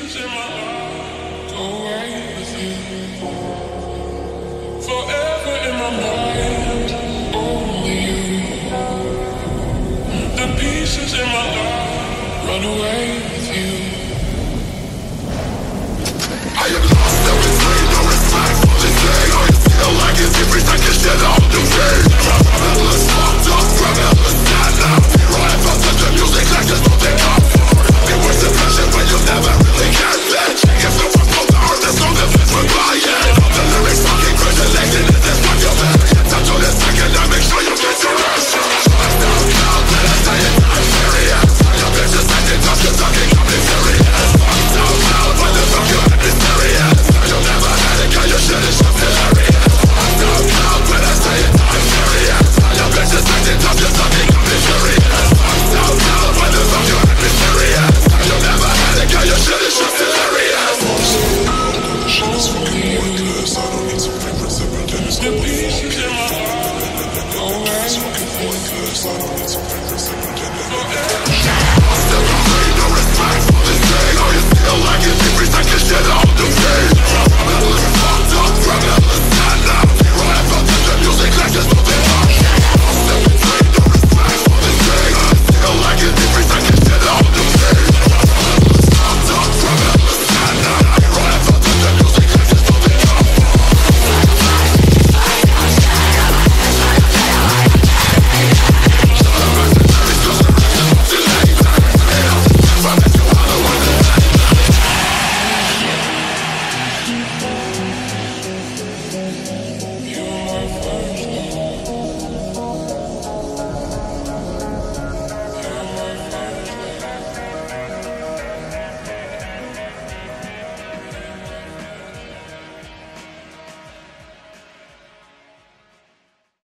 pieces in my heart go away with you. Forever in my mind, only you. The pieces in my heart run away.